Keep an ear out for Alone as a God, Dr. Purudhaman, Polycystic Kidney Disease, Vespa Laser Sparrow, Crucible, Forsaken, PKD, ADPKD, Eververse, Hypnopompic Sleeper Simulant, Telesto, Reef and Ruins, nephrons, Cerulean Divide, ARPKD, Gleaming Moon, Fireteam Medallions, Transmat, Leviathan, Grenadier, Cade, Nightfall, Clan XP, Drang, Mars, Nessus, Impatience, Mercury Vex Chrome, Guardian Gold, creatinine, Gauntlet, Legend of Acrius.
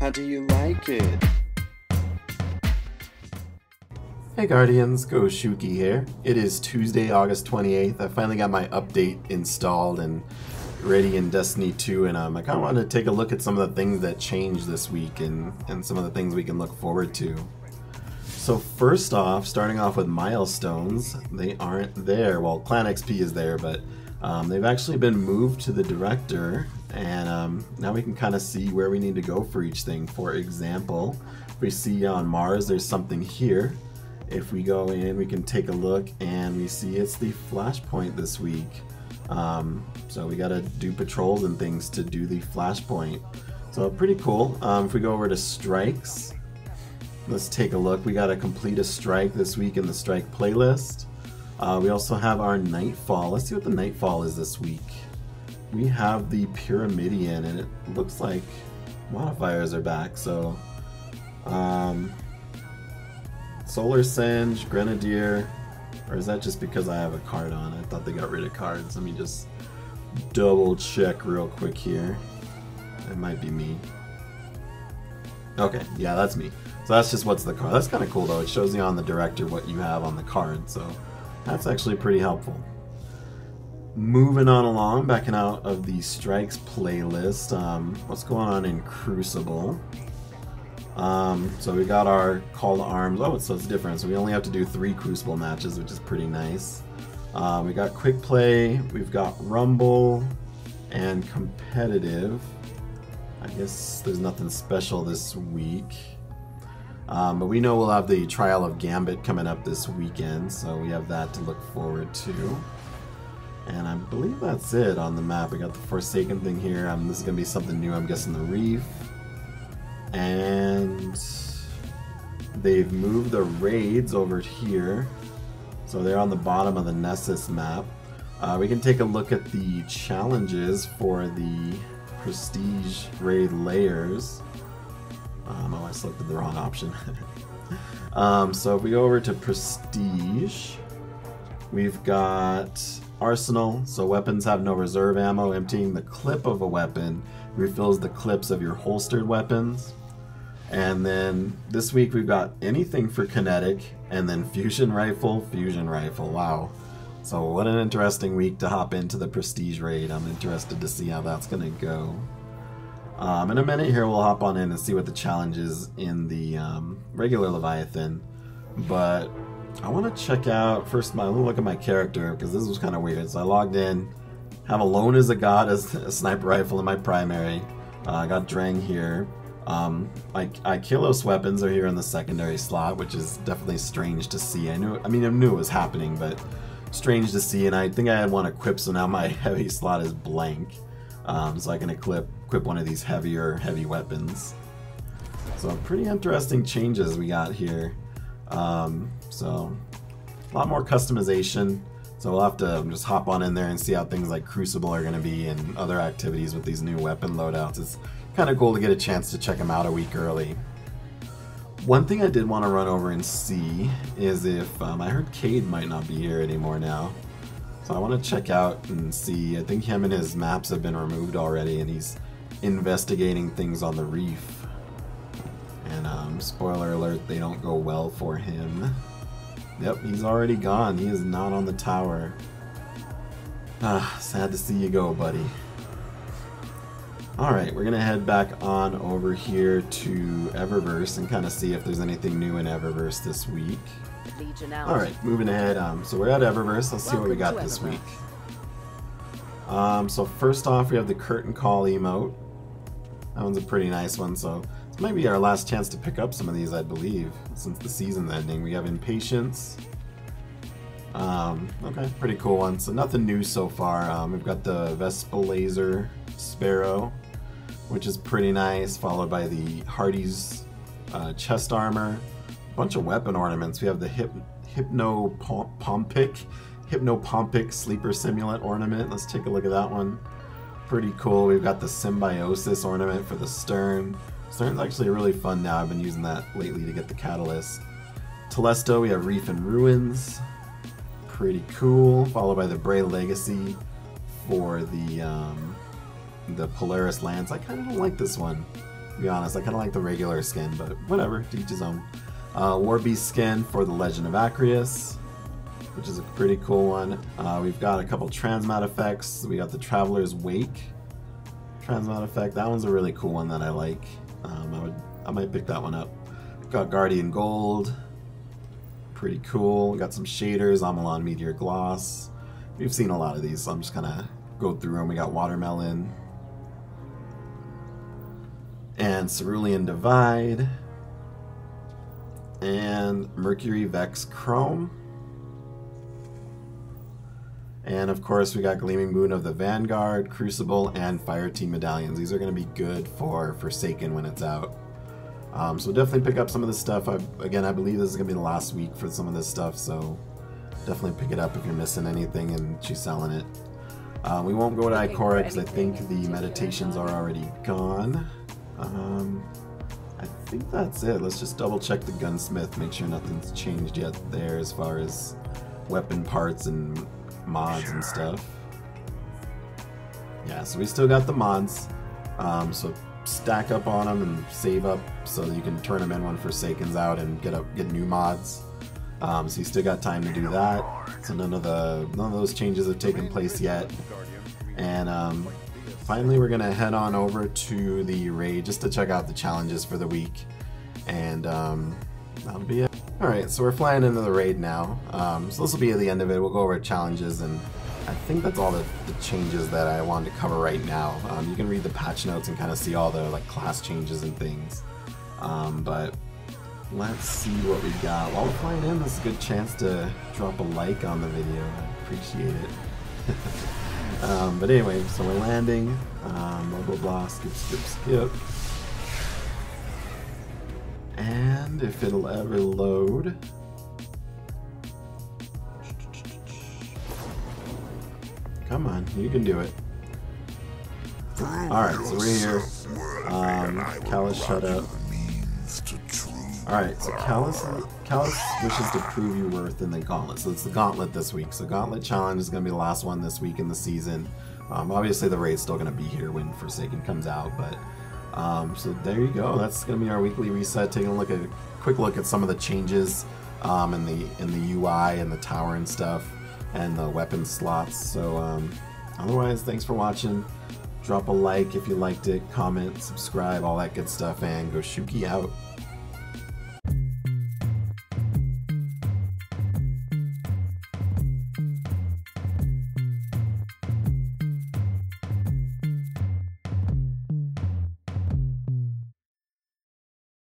How do you like it? Hey Guardians, GoShuki here. It is Tuesday, August 28th. I finally got my update installed and ready in Destiny 2, and I kind of wanted to take a look at some of the things that changed this week and some of the things we can look forward to. So first off, starting off with milestones, they aren't there. Well, Clan XP is there, but they've actually been moved to the director, and now we can kind of see where we need to go for each thing. For example, if we see on Mars, there's something here. If we go in, we can take a look and we see it's the flashpoint this week. So we gotta do patrols and things to do the flashpoint. So pretty cool. If we go over to strikes, let's take a look. We gotta complete a strike this week in the strike playlist. We also have our Nightfall. Let's see what the Nightfall is this week. We have the Pyramidian, and it looks like modifiers are back, so... Solar Singe, Grenadier, or is that just because I have a card on? I thought they got rid of cards. Let me just double check real quick here. It might be me. Okay, yeah, that's me. So that's just what's the card. That's kind of cool though. It shows you on the director what you have on the card, so that's actually pretty helpful. Moving on along, backing out of the strikes playlist, what's going on in Crucible? So we got our call to arms. Oh, so it's different. So we only have to do 3 Crucible matches, which is pretty nice. We got quick play, we've got rumble, and competitive. I guess there's nothing special this week. But we know we'll have the Trial of Gambit coming up this weekend, so we have that to look forward to. And I believe that's it on the map. We got the Forsaken thing here. This is going to be something new, I'm guessing the Reef. And they've moved the raids over here, so they're on the bottom of the Nessus map. We can take a look at the challenges for the prestige raid layers. Oh, I selected the wrong option. So if we go over to prestige, we've got arsenal, so weapons have no reserve ammo. Emptying the clip of a weapon refills the clips of your holstered weapons. And then this week we've got anything for kinetic, and then fusion rifle. Wow. So what an interesting week to hop into the prestige raid. I'm interested to see how that's gonna go. In a minute here we'll hop on in and see what the challenge is in the regular Leviathan, but I want to check out first my little look at my character, because this was kind of weird. So I logged in, have Alone as a God as a sniper rifle in my primary. I got Drang here. Ikilos weapons are here in the secondary slot, which is definitely strange to see. I mean I knew it was happening, but strange to see. And I think I had one equipped, so now my heavy slot is blank. So I can equip one of these heavy weapons. So pretty interesting changes we got here. So a lot more customization. So we'll have to just hop on in there and see how things like Crucible are going to be and other activities with these new weapon loadouts. It's kind of cool to get a chance to check them out a week early. One thing I did want to run over and see is if I heard Cade might not be here anymore now. So I want to check out and see. I think him and his maps have been removed already, and he's investigating things on the Reef. And spoiler alert, they don't go well for him. Yep, he's already gone. He is not on the tower. Ah, sad to see you go, buddy. Alright, we're gonna head back on over here to Eververse and kind of see if there's anything new in Eververse this week. Alright, moving ahead. So we're at Eververse. Let's see what we got this week. So first off, we have the Curtain Call emote. That one's a pretty nice one, so... might be our last chance to pick up some of these, I believe, since the season's ending. We have Impatience. Okay, pretty cool one. So nothing new so far. We've got the Vespa Laser Sparrow, which is pretty nice, followed by the Hardy's chest armor. A bunch of weapon ornaments. We have the Hypnopompic Sleeper Simulant ornament. Let's take a look at that one. Pretty cool. We've got the Symbiosis ornament for the Stern. Stern's actually really fun now. I've been using that lately to get the catalyst. Telesto, we have Reef and Ruins. Pretty cool. Followed by the Bray Legacy for the Polaris Lance. I kind of don't like this one. To be honest, I kind of like the regular skin, but whatever, to each his own. Warbeast skin for the Legend of Acrius, which is a pretty cool one. We've got a couple Transmat effects. We got the Traveler's Wake Transmat effect. That one's a really cool one that I like. I might pick that one up. We've got Guardian Gold, pretty cool. We got some shaders, Amalan Meteor Gloss. We've seen a lot of these, so I'm just gonna go through them. We got Watermelon and Cerulean Divide and Mercury Vex Chrome. And of course we got Gleaming Moon of the Vanguard, Crucible, and Fireteam Medallions. These are going to be good for Forsaken when it's out. So definitely pick up some of this stuff. Again, I believe this is going to be the last week for some of this stuff, so definitely pick it up if you're missing anything and she's selling it. We won't go to Ikora because I think the meditations are already gone. I think that's it. Let's just double check the Gunsmith, make sure nothing's changed yet there as far as weapon parts and mods and stuff. Yeah, so we still got the mods, so stack up on them and save up so you can turn them in when Forsaken's out and get new mods. So you still got time to do that. So none of those changes have taken place yet. And finally, we're gonna head on over to the raid just to check out the challenges for the week, and that'll be it. All right, so we're flying into the raid now. So this will be at the end of it. We'll go over challenges, and I think that's all the changes that I wanted to cover right now. You can read the patch notes and kind of see all the class changes and things. But let's see what we got. While we're flying in, this is a good chance to drop a like on the video. I appreciate it. But anyway, so we're landing. Blah, blah, skip. And if it'll ever load. Come on, you can do it. Alright, so we're here. Callus, shut up. Alright, so Callus wishes to prove your worth in the Gauntlet. So it's the Gauntlet this week. So Gauntlet Challenge is going to be the last one this week in the season. Obviously the raid's still going to be here when Forsaken comes out, but so there you go. That's gonna be our weekly reset, taking a quick look at some of the changes in the UI and the tower and stuff and the weapon slots. So otherwise, thanks for watching. Drop a like if you liked it, comment, subscribe, all that good stuff, and GoShuki out.